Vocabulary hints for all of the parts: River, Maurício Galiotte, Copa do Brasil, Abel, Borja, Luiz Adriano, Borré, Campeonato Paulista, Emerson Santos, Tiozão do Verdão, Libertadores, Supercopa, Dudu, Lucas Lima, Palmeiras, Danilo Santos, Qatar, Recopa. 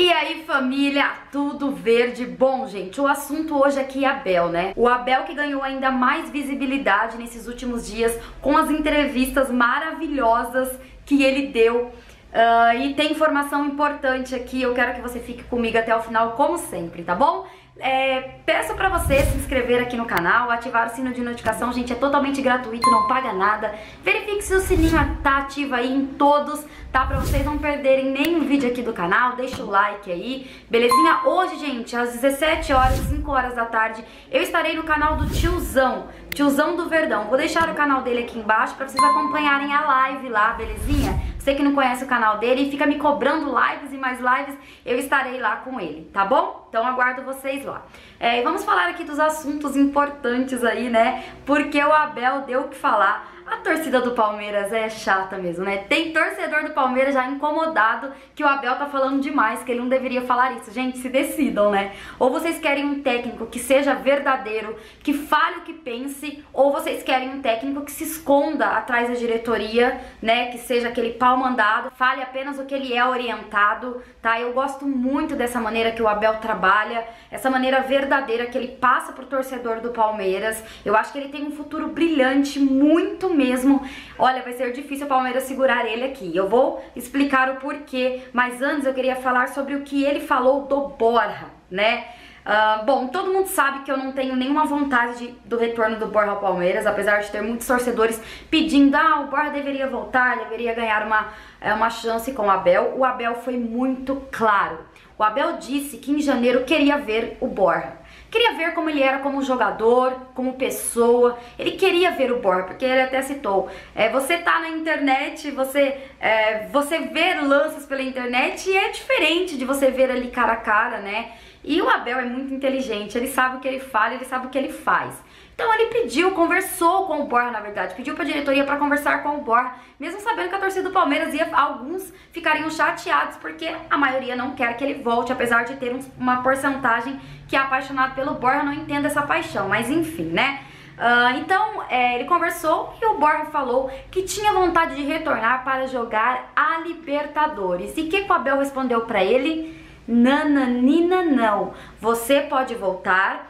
E aí, família, tudo verde? Bom, gente, o assunto hoje aqui é Abel, né? O Abel que ganhou ainda mais visibilidade nesses últimos dias com as entrevistas maravilhosas que ele deu. E tem informação importante aqui, eu quero que você fique comigo até o final, como sempre, tá bom? Peço pra você se inscrever aqui no canal, ativar o sino de notificação, gente, é totalmente gratuito, não paga nada. Verifique se o sininho tá ativo aí em todos, tá? Pra vocês não perderem nenhum vídeo aqui do canal, deixa o like aí, belezinha? Hoje, gente, às 17 horas, 5 horas da tarde, eu estarei no canal do Tiozão do Verdão. Vou deixar o canal dele aqui embaixo pra vocês acompanharem a live lá, belezinha? Você que não conhece o canal dele e fica me cobrando lives e mais lives, eu estarei lá com ele, tá bom? Então aguardo vocês lá. E vamos falar aqui dos assuntos importantes aí, né? Porque o Abel deu o que falar. A torcida do Palmeiras é chata mesmo, né? Tem torcedor do Palmeiras já incomodado que o Abel tá falando demais, que ele não deveria falar isso. Gente, se decidam, né? Ou vocês querem um técnico que seja verdadeiro, que fale o que pense, ou vocês querem um técnico que se esconda atrás da diretoria, né? Que seja aquele pau mandado, fale apenas o que ele é orientado, tá? Eu gosto muito dessa maneira que o Abel trabalha, essa maneira verdadeira que ele passa pro torcedor do Palmeiras. Eu acho que ele tem um futuro brilhante, muito mesmo. Olha, vai ser difícil o Palmeiras segurar ele aqui. Eu vou explicar o porquê, mas antes eu queria falar sobre o que ele falou do Borja, né? Bom, todo mundo sabe que eu não tenho nenhuma vontade do retorno do Borja ao Palmeiras, apesar de ter muitos torcedores pedindo, o Borja deveria voltar, deveria ganhar uma chance com o Abel. O Abel foi muito claro. O Abel disse que em janeiro queria ver o Borja. Queria ver como ele era como jogador, como pessoa. Ele queria ver o Borja, porque ele até citou. Você tá na internet, você ver lances pela internet é diferente de você ver ali cara a cara, né? E o Abel é muito inteligente, ele sabe o que ele fala, ele sabe o que ele faz. Então ele pediu, conversou com o Borja, na verdade, pediu pra diretoria pra conversar com o Borja, mesmo sabendo que a torcida do Palmeiras alguns ficariam chateados, porque a maioria não quer que ele volte, apesar de ter uma porcentagem que é apaixonada pelo Borja, não entendo essa paixão, mas enfim, né? Então ele conversou e o Borja falou que tinha vontade de retornar para jogar a Libertadores. E o que o Abel respondeu pra ele? Nananina, não. Você pode voltar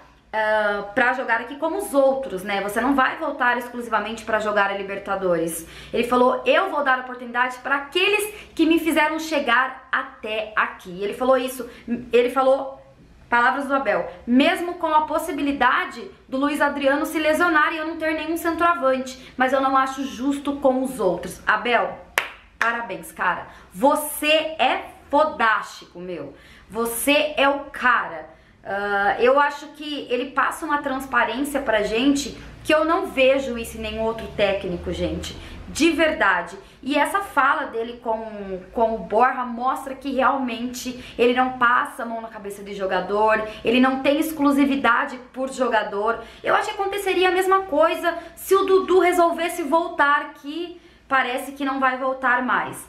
pra jogar aqui como os outros, né? Você não vai voltar exclusivamente pra jogar a Libertadores. Ele falou, eu vou dar oportunidade pra aqueles que me fizeram chegar até aqui. Ele falou isso, ele falou, palavras do Abel, mesmo com a possibilidade do Luiz Adriano se lesionar e eu não ter nenhum centroavante, mas eu não acho justo com os outros. Abel, parabéns, cara. Você é fodástico, meu. Você é o cara. Eu acho que ele passa uma transparência pra gente que eu não vejo isso em nenhum outro técnico, gente, de verdade. E essa fala dele com o Borja mostra que realmente ele não passa a mão na cabeça de jogador, ele não tem exclusividade por jogador. Eu acho que aconteceria a mesma coisa se o Dudu resolvesse voltar, que parece que não vai voltar mais.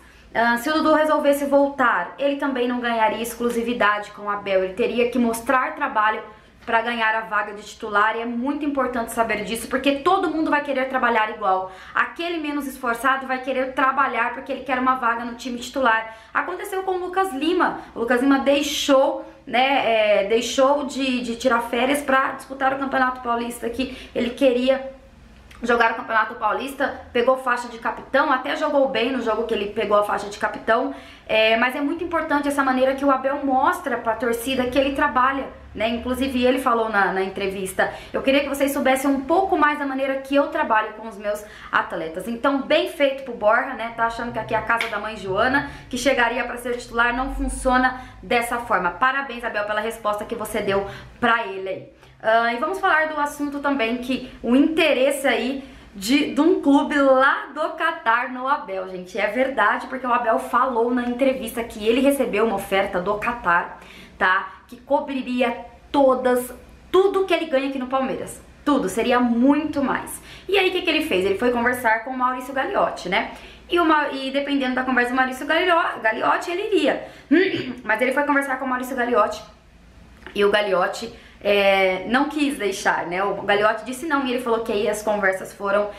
Se o Dudu resolvesse voltar, ele também não ganharia exclusividade com o Abel, ele teria que mostrar trabalho para ganhar a vaga de titular, e é muito importante saber disso, porque todo mundo vai querer trabalhar igual. Aquele menos esforçado vai querer trabalhar porque ele quer uma vaga no time titular. Aconteceu com o Lucas Lima. O Lucas Lima deixou, né, deixou de tirar férias para disputar o Campeonato Paulista, que ele queria jogar o Campeonato Paulista, pegou faixa de capitão, até jogou bem no jogo que ele pegou a faixa de capitão, mas é muito importante essa maneira que o Abel mostra pra torcida que ele trabalha, né? Inclusive ele falou na entrevista, eu queria que vocês soubessem um pouco mais da maneira que eu trabalho com os meus atletas. Então, bem feito pro Borja, né? Tá achando que aqui é a casa da mãe Joana, que chegaria pra ser titular, não funciona dessa forma. Parabéns, Abel, pela resposta que você deu pra ele aí. E vamos falar do assunto também, que o interesse aí de um clube lá do Qatar no Abel, gente. É verdade, porque o Abel falou na entrevista que ele recebeu uma oferta do Qatar, tá? Que cobriria tudo que ele ganha aqui no Palmeiras. Tudo, seria muito mais. E aí, o que ele fez? Ele foi conversar com o Maurício Galiotte, né? E dependendo da conversa do Maurício Galiotte, ele iria. Mas ele foi conversar com o Maurício Galiotte e o Galiotte não quis deixar, né? O Galiotte disse não, e ele falou que aí as conversas foram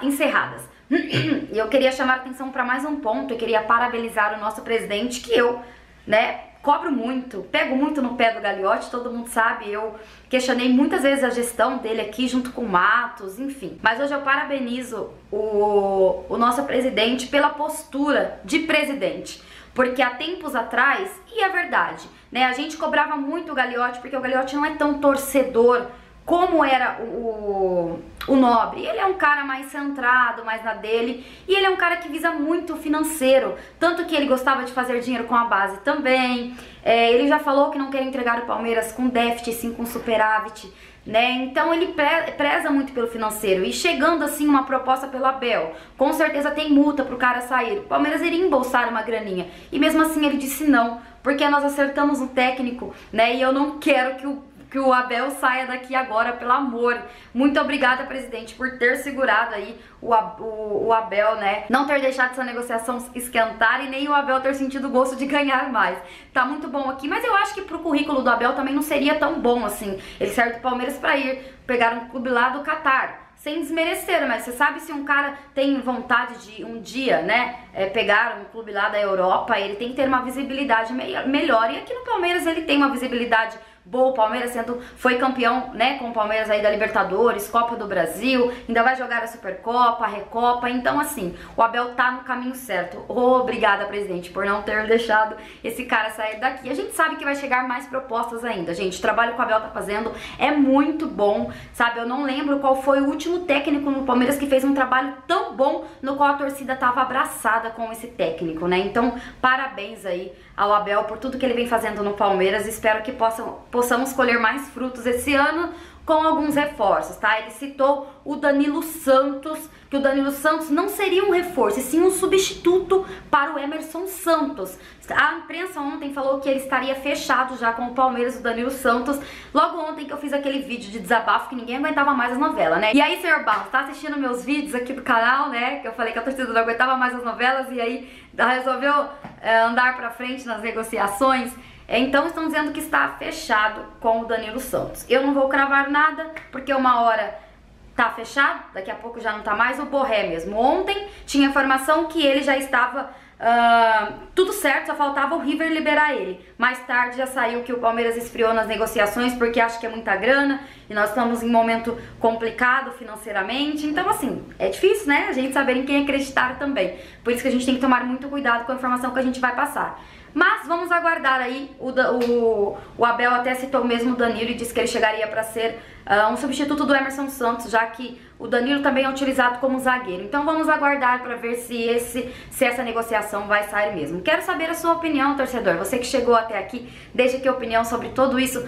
encerradas. E eu queria chamar a atenção para mais um ponto, eu queria parabenizar o nosso presidente, que eu, né, cobro muito, pego muito no pé do Galiotte, todo mundo sabe, eu questionei muitas vezes a gestão dele aqui junto com o Matos, enfim. Mas hoje eu parabenizo o nosso presidente pela postura de presidente, porque há tempos atrás, e é verdade, né, a gente cobrava muito o Galiotte, porque o Galiotte não é tão torcedor como era o Nobre. Ele é um cara mais centrado, mais na dele, e ele é um cara que visa muito o financeiro, tanto que ele gostava de fazer dinheiro com a base também, ele já falou que não quer entregar o Palmeiras com déficit, sim com superávit, né, então ele preza muito pelo financeiro, e chegando assim uma proposta pelo Abel, com certeza tem multa pro cara sair, o Palmeiras iria embolsar uma graninha, e mesmo assim ele disse não, porque nós acertamos um técnico, né, e eu não quero que o Abel saia daqui agora, pelo amor. Muito obrigada, presidente, por ter segurado aí o Abel, né? Não ter deixado essa negociação esquentar e nem o Abel ter sentido o gosto de ganhar mais. Tá muito bom aqui, mas eu acho que pro currículo do Abel também não seria tão bom, assim. Ele saiu do Palmeiras pra ir pegar um clube lá do Qatar. Sem desmerecer, mas você sabe, se um cara tem vontade de um dia, né, pegar um clube lá da Europa, ele tem que ter uma visibilidade melhor. E aqui no Palmeiras ele tem uma visibilidade boa. O Palmeiras foi campeão, né, com o Palmeiras aí da Libertadores, Copa do Brasil, ainda vai jogar a Supercopa, a Recopa. Então, assim, o Abel tá no caminho certo. Obrigada, presidente, por não ter deixado esse cara sair daqui. A gente sabe que vai chegar mais propostas ainda, gente. O trabalho que o Abel tá fazendo é muito bom, sabe? Eu não lembro qual foi o último técnico no Palmeiras que fez um trabalho tão bom, no qual a torcida tava abraçada com esse técnico, né? Então, parabéns aí ao Abel por tudo que ele vem fazendo no Palmeiras. Espero que possamos colher mais frutos esse ano com alguns reforços, tá? Ele citou o Danilo Santos, que o Danilo Santos não seria um reforço, e sim um substituto para o Emerson Santos. A imprensa ontem falou que ele estaria fechado já com o Palmeiras, o Danilo Santos. Logo ontem que eu fiz aquele vídeo de desabafo que ninguém aguentava mais as novelas, né? E aí, senhor Barros, tá assistindo meus vídeos aqui do canal, né? Que eu falei que a torcida não aguentava mais as novelas e aí resolveu andar pra frente nas negociações. Então estão dizendo que está fechado com o Danilo Santos. Eu não vou cravar nada, porque uma hora tá fechado, daqui a pouco já não tá mais. O Borré mesmo, ontem tinha informação que ele já estava tudo certo, só faltava o River liberar ele. Mais tarde já saiu que o Palmeiras esfriou nas negociações porque acha que é muita grana e nós estamos em um momento complicado financeiramente. Então, assim, é difícil, né, a gente saber em quem acreditar também. Por isso que a gente tem que tomar muito cuidado com a informação que a gente vai passar. Mas vamos aguardar aí, o Abel até citou mesmo o Danilo e disse que ele chegaria para ser um substituto do Emerson Santos, já que o Danilo também é utilizado como zagueiro. Então vamos aguardar para ver se essa negociação vai sair mesmo. Quero saber a sua opinião, torcedor, você que chegou até aqui, deixa aqui a opinião sobre tudo isso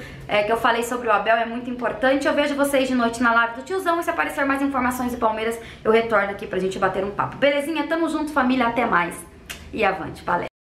que eu falei sobre o Abel, é muito importante. Eu vejo vocês de noite na live do Tiozão e se aparecer mais informações do Palmeiras, eu retorno aqui pra gente bater um papo. Belezinha? Tamo junto, família, até mais e avante, palestra.